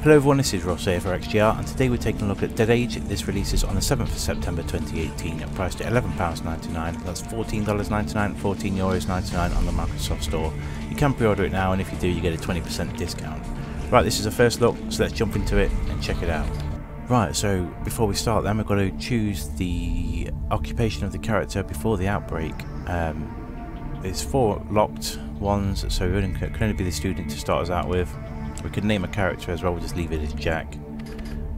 Hello everyone, this is Ross here for XGR, and today we're taking a look at Dead Age. This releases on the 7th of September 2018 and priced at £11.99, that's $14.99, €14.99 on the Microsoft Store. You can pre-order it now, and if you do you get a 20% discount. Right, this is a first look, so let's jump into it and check it out. Right, so before we start then, we've got to choose the occupation of the character before the outbreak. There's four locked ones, so we can only be the student to start us out with. We could name a character as well, we'll just leave it as Jack.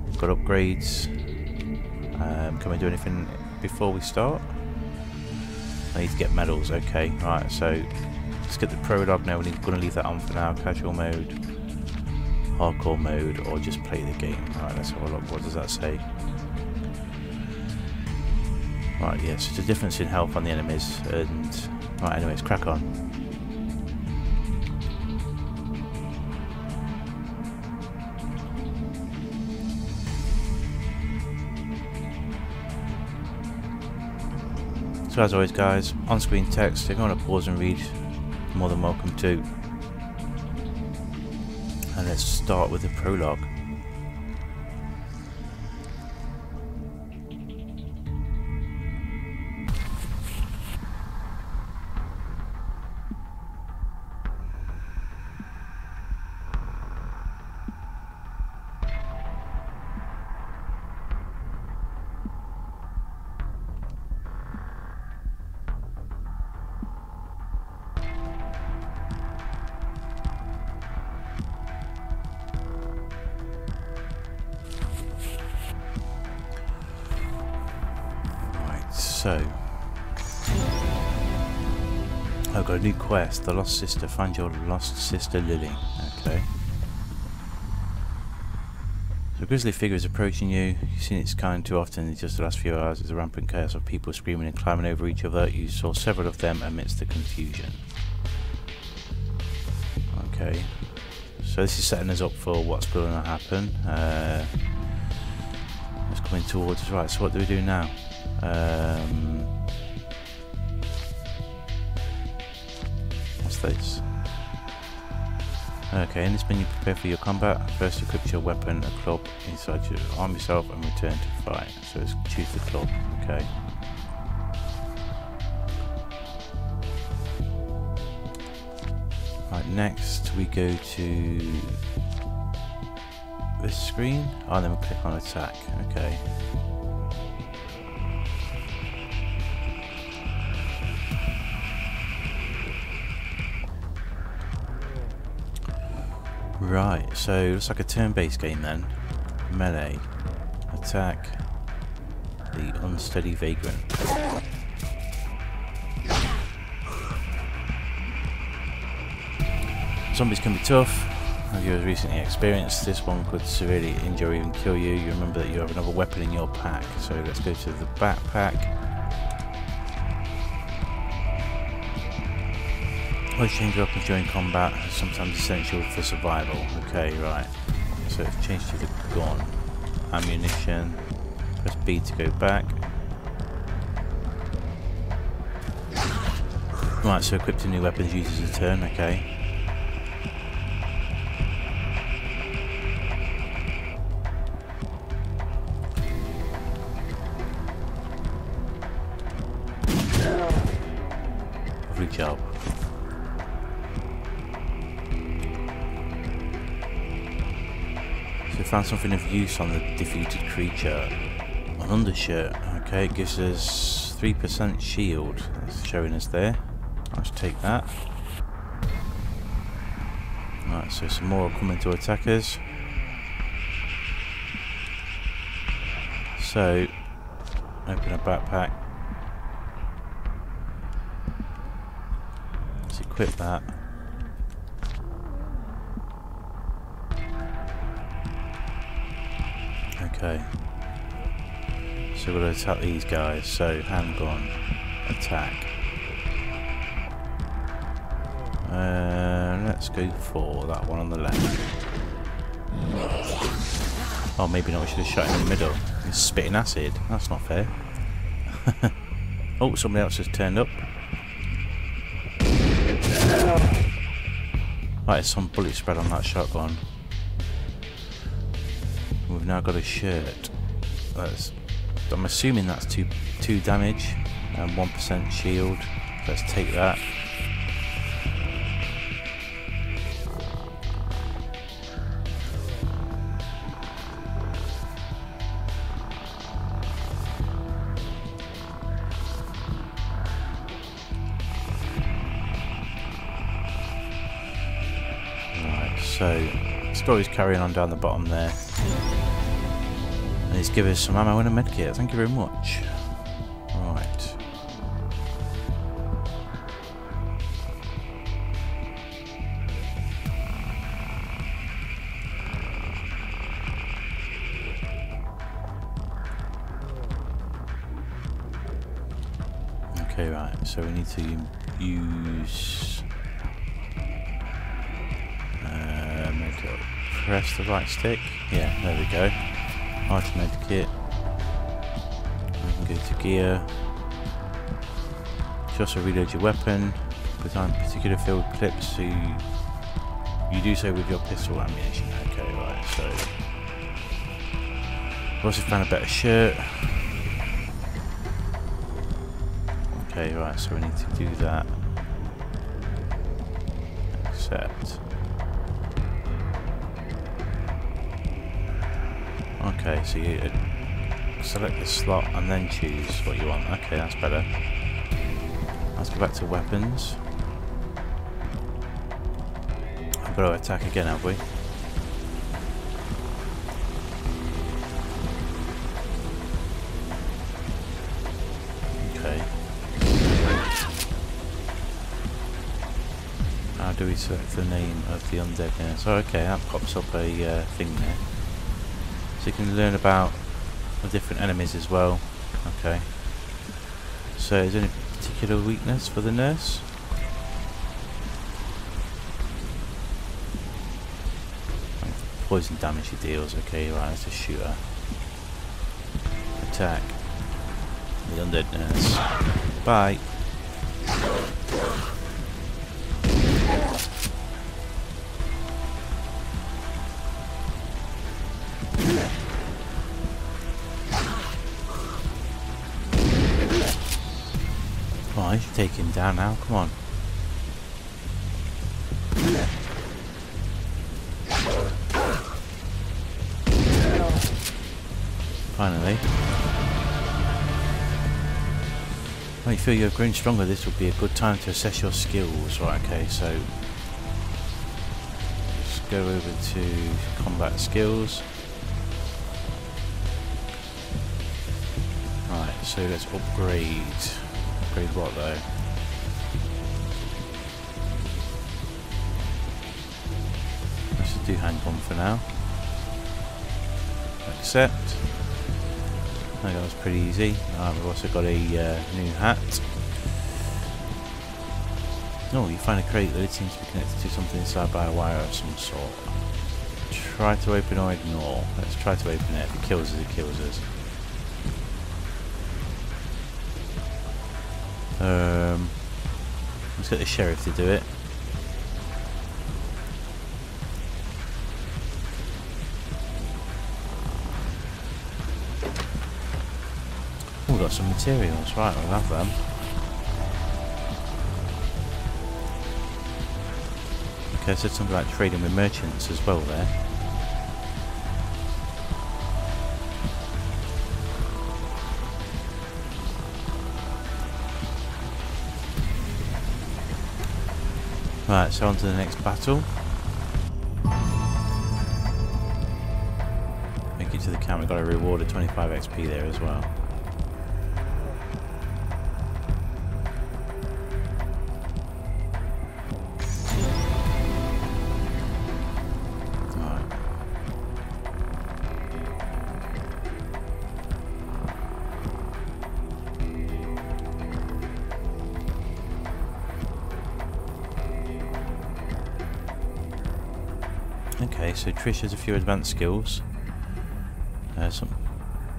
We've got upgrades. Can we do anything before we start? I need to get medals, okay. Right, so let's get the prologue now. We're going to leave that on for now. Casual mode, hardcore mode, or just play the game. Alright, let's have a look. What does that say? Right, yes, yeah, so it's a difference in health on the enemies. And right, anyways, crack on. So as always guys, on-screen text, if you want to pause and read, you're more than welcome to. And let's start with the prologue. So, I've got a new quest, the Lost Sister, find your lost sister Lily, okay. So a grisly figure is approaching you, you've seen its kind too often in just the last few hours, it's a rampant chaos of people screaming and climbing over each other, you saw several of them amidst the confusion. Okay, so this is setting us up for what's going to happen, it's coming towards us, right, so what do we do now? What's this? Okay, in this menu prepare for your combat. First equip your weapon, a club, inside your arm yourself and return to fight. So let's choose the club, okay. Right, next we go to this screen. Oh, and then we'll click on attack, okay. Right, so it's like a turn-based game then. Melee, attack the unsteady vagrant. Zombies can be tough. As you have recently experienced, this one could severely injure or even kill you. You remember that you have another weapon in your pack. So let's go to the backpack. Always change your weapons during combat, sometimes essential for survival. Okay, right. So it's changed to the gun. Ammunition. Press B to go back. Right, so equipped to new weapons uses a turn, okay. Lovely job. Found something of use on the defeated creature. An undershirt. Okay, it gives us 3% shield. That's showing us there. Let's take that. Alright, so some more are coming to attack us. So, open a backpack. Let's equip that. Okay, so we're going to attack these guys, so handgun, attack. Let's go for that one on the left. Oh, maybe not, we should have shot him in the middle. He's spitting acid, that's not fair. Oh, somebody else has turned up. That is some bullet spread on that shotgun. We've now got a shirt. That's, I'm assuming that's two damage and 1% shield. Let's take that. So, story's carrying on down the bottom there. And he's given us some ammo and a medkit. Thank you very much. Right. Okay, right. So we need to use... press the right stick. Yeah, there we go. Automated kit. We can go to gear. You also reload your weapon. Put on particular field clips. So you do so with your pistol ammunition. Okay, right. So I've also found a better shirt. Okay, right. So we need to do that. Accept. Okay, so you select the slot and then choose what you want. Okay, that's better. Let's go back to weapons. I've got to attack again, have we? Okay. How do we select the name of the undead now? So, okay, that pops up a thing there. So you can learn about the different enemies as well. Okay. So is there any particular weakness for the nurse? Poison damage she deals. Okay, right, let's just shoot her. Attack the undead nurse. Bye. I should take him down now, come on. Finally. When you feel you're growing stronger, this would be a good time to assess your skills. Right, okay, so let's go over to combat skills. Right, so let's upgrade. Upgrade what though? Let's just do handgun for now. Accept. I think that was pretty easy. We've also got a new hat. Oh, you find a crate that it seems to be connected to something inside by a wire of some sort. Try to open or ignore. Let's try to open it. If it kills us, it kills us. Let's get the sheriff to do it. Oh, we've got some materials, right, we'll have them. Okay, I said something about trading with merchants as well there. Right, so on to the next battle. Make it to the camp, we got a reward of 25 XP there as well. Okay, so Trish has a few advanced skills.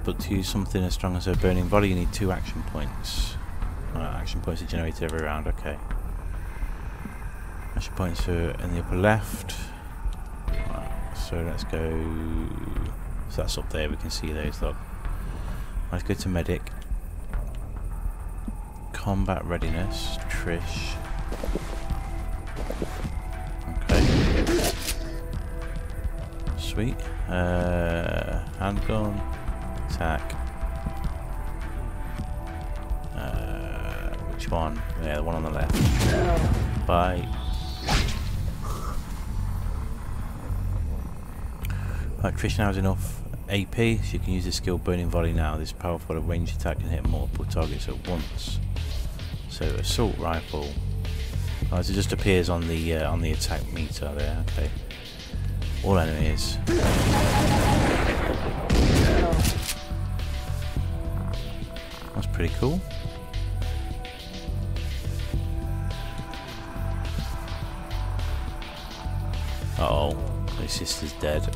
But to use something as strong as her burning body, you need 2 action points. Action points are generated every round, okay. Pressure points are in the upper left. Right, so let's go. So that's up there, we can see those. Look. Let's go to medic. Combat readiness, Trish. Okay. Sweet. Handgun. Attack. Which one? Yeah, the one on the left. Bye. Right, Trish now is enough AP, so you can use the skill Burning Volley now. This powerful ranged attack can hit multiple targets at once. So assault rifle. Oh, so it just appears on the attack meter there. Okay. All enemies. That's pretty cool. Uh oh, my sister's dead.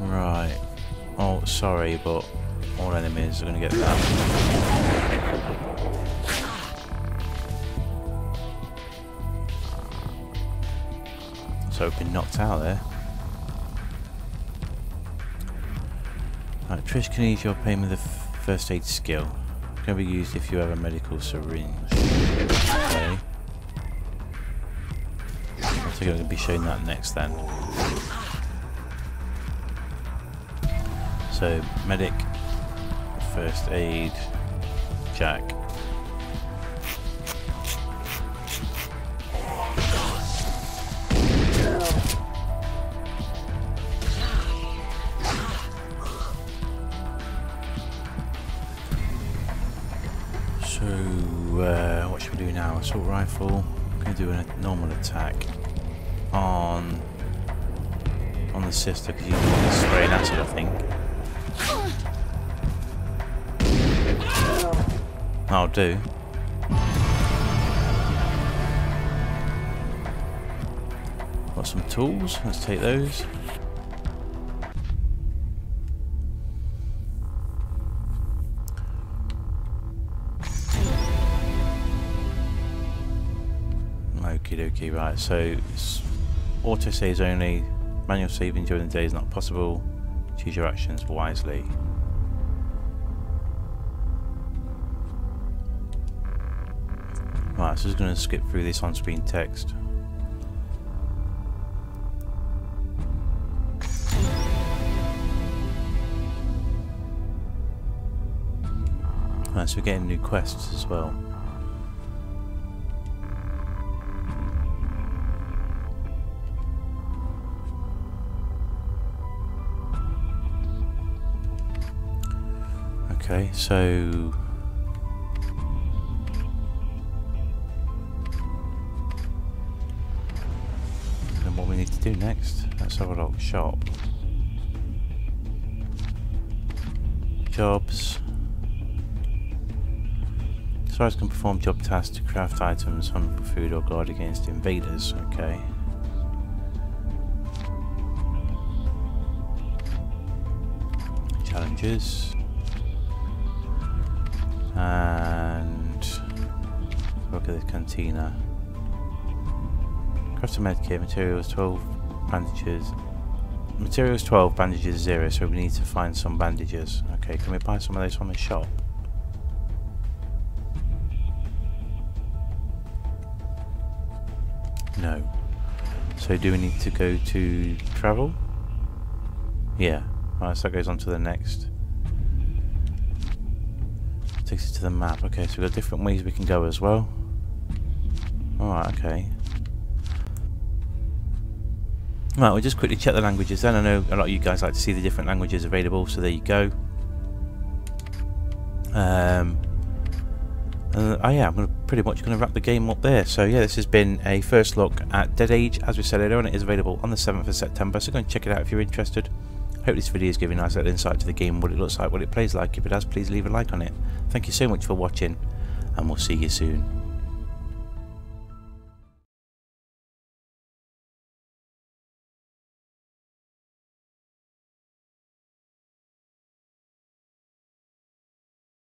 Right. Oh, sorry, but all enemies are gonna get that. So I've been knocked out there. Right, Trish can ease your pain with the first aid skill. It can be used if you have a medical syringe. Okay. I think I'm gonna be showing that next then. So, medic, first aid, Jack. So, what should we do now? Assault rifle. I'm going to do a normal attack on the sister because you're spraying at it, I think. I'll do. Got some tools, let's take those. Okie dokie, right, so auto saves only, manual saving during the day is not possible, choose your actions wisely. Right, so I'm just going to skip through this on-screen text. Right, so we're getting new quests as well. Okay, so... do next? Let's have a look. Shop. Jobs. Swords can perform job tasks to craft items, hunt for food or guard against invaders. Okay. Challenges. And look at the cantina. Craft a medkit, materials 12. Bandages. Materials 12, bandages 0, so we need to find some bandages. Okay, can we buy some of those from the shop? No. So do we need to go to travel? Yeah. Alright, so that goes on to the next. Takes us to the map. Okay, so we've got different ways we can go as well. Alright, okay. Right, we'll just quickly check the languages then. I know a lot of you guys like to see the different languages available, so there you go. Oh yeah, I'm pretty much going to wrap the game up there. So yeah, this has been a first look at Dead Age. As we said earlier on, it is available on the 7th of September, so go and check it out if you're interested. Hope this video is giving you a nice little insight to the game, what it looks like, what it plays like. If it has, please leave a like on it. Thank you so much for watching, and we'll see you soon.